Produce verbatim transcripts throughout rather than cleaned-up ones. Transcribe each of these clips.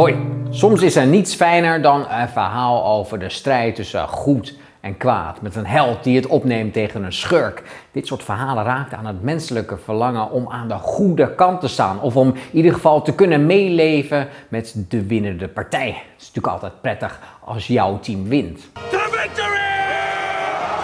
Hoi, soms is er niets fijner dan een verhaal over de strijd tussen goed en kwaad. Met een held die het opneemt tegen een schurk. Dit soort verhalen raakt aan het menselijke verlangen om aan de goede kant te staan. Of om in ieder geval te kunnen meeleven met de winnende partij. Het is natuurlijk altijd prettig als jouw team wint.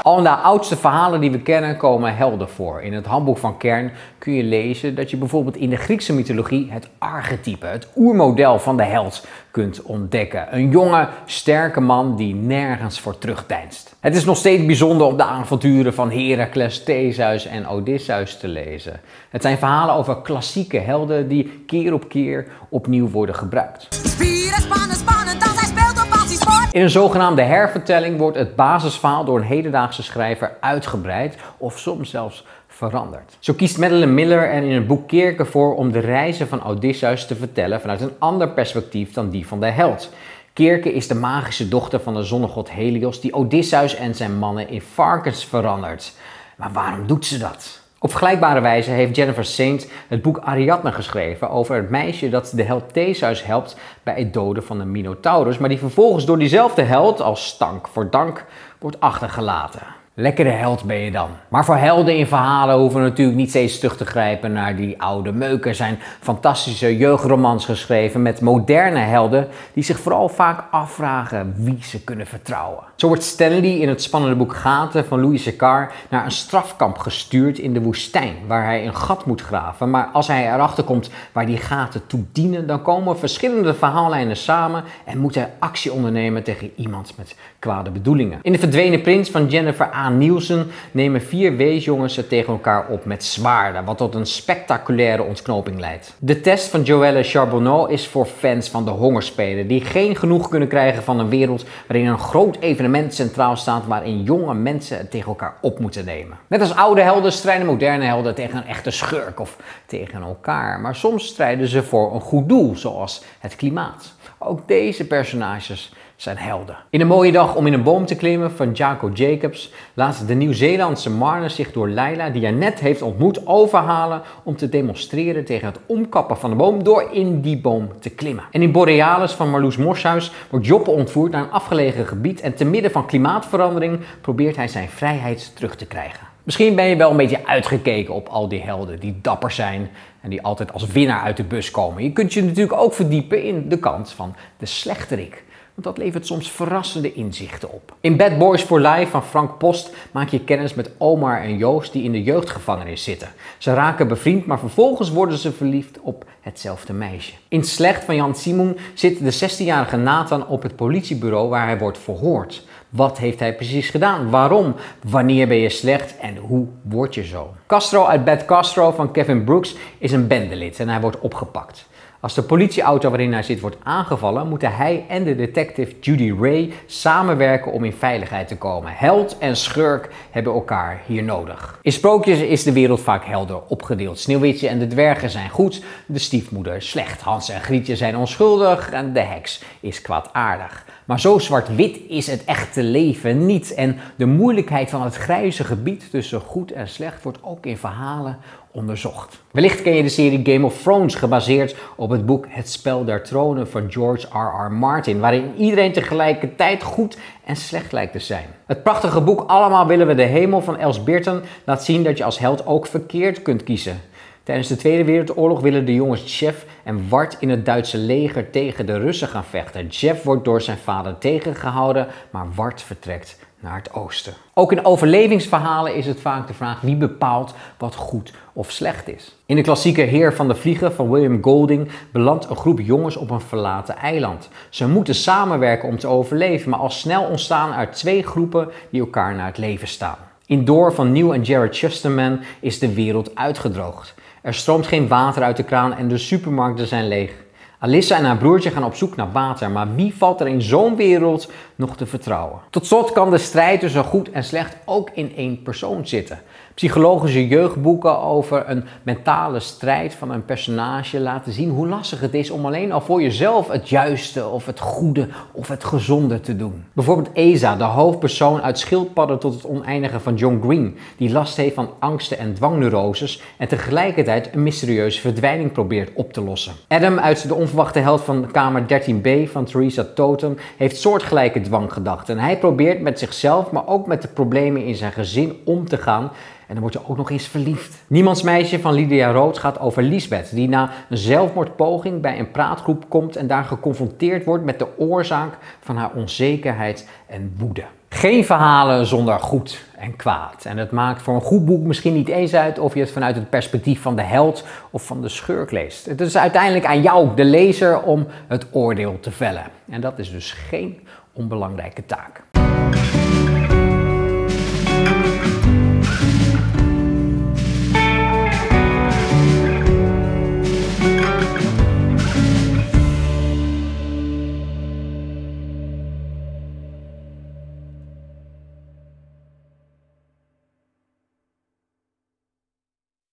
Al in de oudste verhalen die we kennen komen helden voor. In het handboek van Kern kun je lezen dat je bijvoorbeeld in de Griekse mythologie het archetype, het oermodel van de held, kunt ontdekken. Een jonge, sterke man die nergens voor terugdeinst. Het is nog steeds bijzonder om de avonturen van Heracles, Theseus en Odysseus te lezen. Het zijn verhalen over klassieke helden die keer op keer opnieuw worden gebruikt. Spieren, spannen, spannen, dan hij speelt op als hij sport. In een zogenaamde hervertelling wordt het basisverhaal door een hedendaagse schrijver uitgebreid of soms zelfs veranderd. Zo kiest Madeline Miller er in het boek Kirk ervoor om de reizen van Odysseus te vertellen vanuit een ander perspectief dan die van de held. Circe is de magische dochter van de zonnegod Helios die Odysseus en zijn mannen in varkens verandert. Maar waarom doet ze dat? Op vergelijkbare wijze heeft Jennifer Saint het boek Ariadne geschreven over het meisje dat de held Theseus helpt bij het doden van de Minotaurus, maar die vervolgens door diezelfde held als stank voor dank wordt achtergelaten. Lekkere held ben je dan. Maar voor helden in verhalen hoeven we natuurlijk niet steeds terug te grijpen naar die oude meuken. Er zijn fantastische jeugdromans geschreven met moderne helden die zich vooral vaak afvragen wie ze kunnen vertrouwen. Zo wordt Stanley in het spannende boek Gaten van Louis Sachar naar een strafkamp gestuurd in de woestijn waar hij een gat moet graven. Maar als hij erachter komt waar die gaten toe dienen, dan komen verschillende verhaallijnen samen en moet hij actie ondernemen tegen iemand met kwade bedoelingen. In De verdwenen prins van Jennifer A. Nielsen nemen vier weesjongens het tegen elkaar op met zwaarden, wat tot een spectaculaire ontknoping leidt. De test van Joëlle Charbonneau is voor fans van de hongerspelen die geen genoeg kunnen krijgen van een wereld waarin een groot evenement centraal staat waarin jonge mensen het tegen elkaar op moeten nemen. Net als oude helden strijden moderne helden tegen een echte schurk of tegen elkaar, maar soms strijden ze voor een goed doel, zoals het klimaat. Ook deze personages zijn helden. In Een mooie dag om in een boom te klimmen van Jaco Jacobs laat de Nieuw-Zeelandse Marne zich door Leila, die hij net heeft ontmoet, overhalen om te demonstreren tegen het omkappen van de boom door in die boom te klimmen. En in Borealis van Marloes Morshuis wordt Joppe ontvoerd naar een afgelegen gebied en te midden van klimaatverandering probeert hij zijn vrijheid terug te krijgen. Misschien ben je wel een beetje uitgekeken op al die helden die dapper zijn en die altijd als winnaar uit de bus komen. Je kunt je natuurlijk ook verdiepen in de kant van de slechterik. Want dat levert soms verrassende inzichten op. In Bad Boys for Life van Vrank Post maak je kennis met Omar en Joost die in de jeugdgevangenis zitten. Ze raken bevriend, maar vervolgens worden ze verliefd op hetzelfde meisje. In Slecht van Jan Simoen zit de zestienjarige Nathan op het politiebureau waar hij wordt verhoord. Wat heeft hij precies gedaan? Waarom? Wanneer ben je slecht? En hoe word je zo? Castro uit Bad Castro van Kevin Brooks is een bendelid en hij wordt opgepakt. Als de politieauto waarin hij zit wordt aangevallen, moeten hij en de detective Judy Ray samenwerken om in veiligheid te komen. Held en schurk hebben elkaar hier nodig. In sprookjes is de wereld vaak helder opgedeeld. Sneeuwwitje en de dwergen zijn goed, de stiefmoeder slecht. Hans en Grietje zijn onschuldig en de heks is kwaadaardig. Maar zo zwart-wit is het echte leven niet. En de moeilijkheid van het grijze gebied tussen goed en slecht wordt ook in verhalen onderzocht. Wellicht ken je de serie Game of Thrones, gebaseerd op het boek Het spel der tronen van George R R Martin, waarin iedereen tegelijkertijd goed en slecht lijkt te zijn. Het prachtige boek Allemaal willen we de hemel van Els Beerten laat zien dat je als held ook verkeerd kunt kiezen. Tijdens de Tweede Wereldoorlog willen de jongens Jeff en Wart in het Duitse leger tegen de Russen gaan vechten. Jeff wordt door zijn vader tegengehouden, maar Wart vertrekt naar het oosten. Ook in overlevingsverhalen is het vaak de vraag wie bepaalt wat goed of slecht is. In de klassieke Heer van de vliegen van William Golding belandt een groep jongens op een verlaten eiland. Ze moeten samenwerken om te overleven, maar al snel ontstaan er twee groepen die elkaar naar het leven staan. In D O R van Neil en Jared Shusterman is de wereld uitgedroogd. Er stroomt geen water uit de kraan en de supermarkten zijn leeg. Alyssa en haar broertje gaan op zoek naar water, maar wie valt er in zo'n wereld nog te vertrouwen? Tot slot kan de strijd tussen goed en slecht ook in één persoon zitten. psychologische jeugdboeken over een mentale strijd van een personage laten zien hoe lastig het is om alleen al voor jezelf het juiste of het goede of het gezonde te doen. Bijvoorbeeld Esa, de hoofdpersoon uit Schildpadden tot het oneindige van John Green, die last heeft van angsten en dwangneuroses en tegelijkertijd een mysterieuze verdwijning probeert op te lossen. Adam uit De onverwachte held van kamer dertien B van Theresa Totem heeft soortgelijke dwanggedachten en hij probeert met zichzelf, maar ook met de problemen in zijn gezin om te gaan. En dan wordt ze ook nog eens verliefd. Niemands meisje van Lydia Rood gaat over Lisbeth, die na een zelfmoordpoging bij een praatgroep komt en daar geconfronteerd wordt met de oorzaak van haar onzekerheid en woede. Geen verhalen zonder goed en kwaad. En het maakt voor een goed boek misschien niet eens uit of je het vanuit het perspectief van de held of van de schurk leest. Het is uiteindelijk aan jou, de lezer, om het oordeel te vellen. En dat is dus geen onbelangrijke taak.